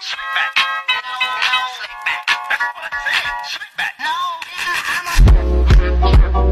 Slick back. That's what I said. Slick back. No, yeah, I'm a